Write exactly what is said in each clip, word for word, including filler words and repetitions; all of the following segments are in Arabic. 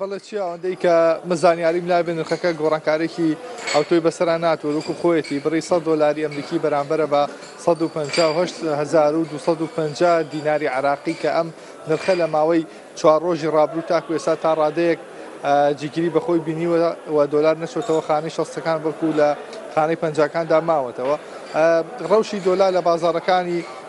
بله چیا اندی که مزانیاریم لابن رخکه گورانکاری که اوتوی بسرانات و لکو خویتی برای صد دلاری آمریکی برانبر با صد و پنجاه هشت هزار و صد و پنجاه دیناری عراقی که ام نرخل معوی چهارروج رابرو تاکوی سات عرادیک جیگری با خوی بینی و دلار نشود و خانه شستکان برکوله خانه پنجاکان داماوت و روشی دلار لبازارکانی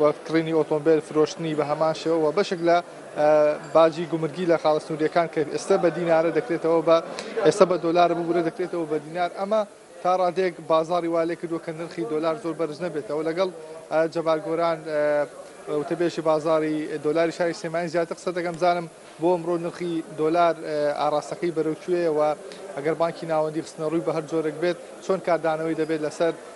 وکڕینی ئۆتۆمبیل، فرۆشتنی بە هەمان شێوەوە بەشێک لە باجی گومرگی لە خاڵە سنووریەکان کە ئێستا بە دینارە دەکرێتەوە بە ئێستا بە دۆلارە ببورە دەکرێتەوە بە دینار. ئەمە تا ڕادێک بازاری وا لێ کردووە کە نرخی دۆلار زۆر بەرز نەبێتەوە. لەگەڵ جەبارگۆران وتەبێشی بازاری دۆلاری شاری سلێمانی زیاتر قسە دەکەم، زانم بۆ ئەمڕۆ نرخی دۆلار ئاراستەکەی بەرەوچوێەوە ئەگەر بانکی ناوەندی خستنە ڕووی بە هەر جۆرێک بێت چۆن کاردانەوەی دەبێت لەسەر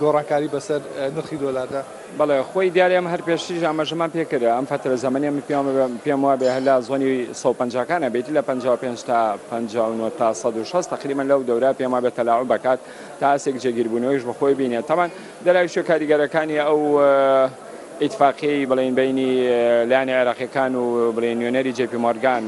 گۆڕانکاری بەسەر نرخی دۆلاردا؟ بەڵێ خۆی دیارە ئەمە هەر پێشتریش ئاماژەمان پێکرا. ئەم فترە زەمانی پێم وابێ هەلا زۆنی سەد و پەنجاکانە بێتی لە پەنجا و پێنج تا پەنجا و نۆ تا سەد و شەش تقریبا لەو دەورە پێم وابێ تەلاعوب بکات تا ئاسێک جێگیربوونەوەیش بە خۆی بینێت. تەمان دەرایشە کاریگەرەکانی ئەو اتفاقی بلین بینی لعنی عراقیکان و بلینیونری جی پی مورگان،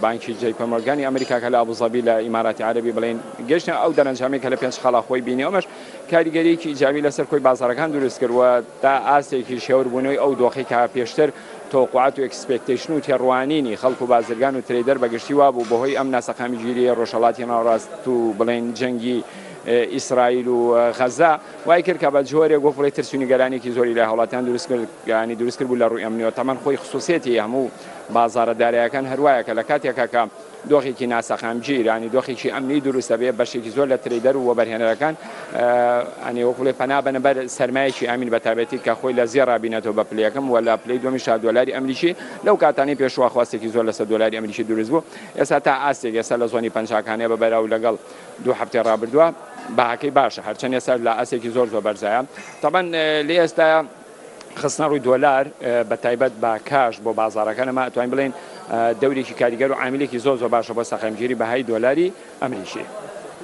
بانکی جی پی مورگانی آمریکا کلا ابوظبی لا امارات عربی بلین گشتن او درنجامی کلا پنج خلا خوی بینی امش کاریگری کی جامی لسر کوی بازارکان درست کرد و تا آسیه کی شور بونوی او دوخی که پیشتر توقعات و اکسپکتیشن و تروانینی خلق بازرگان و تریدر بگشتی و ابو بهای امن سقمی جیری روشلاتی ناراست تو بلین جنگی اسرائیل و غزه وای کرد که با جوری گفتم ترسونی گرانی کی زوری له حالاتان درست کرد، یعنی درست کرد بول روی امنیت. تمام خوی خصوصیتی همو بازار داریکان هر وای کلکاتی که کم دوخی کی ناسخمجیر، یعنی دوخی کی امنی درست بیه بشه کی زول تریدر و برهنرکان، یعنی وقول فنا بن بر سرمایه کی امین بتابتی که خوی لزیرا بینتو بپلیکم ولا پلی دو میشه دلاری امریکی لو کاتانی پیشوا خواسته کی زول صد دلاری امریکی درست بو اساتا اسی اسل زونی پنجاکانه به برا ولقل دو هفته را بردوا باقی باشه هرچند یه سر لعاسه کی زور زور برزایم. طبعا لیست خصنا روی دلار بتایبت با کاش با بازار کن ما تو این بلین دوری کی کاریگر و عاملی کی زور زور باشه با سخم جیری به های دلاری آمریکی.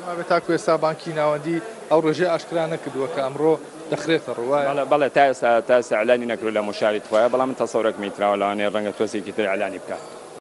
ما به تاکوی سابانکی نوادی او رجع اشکال نکد و کامرو دخیلت روای. بله بله تاس تاس اعلانی نکرده مشارکت خواه. بله من تصورک میتره ولی آن رنگ توصیه کتر اعلانی بکن.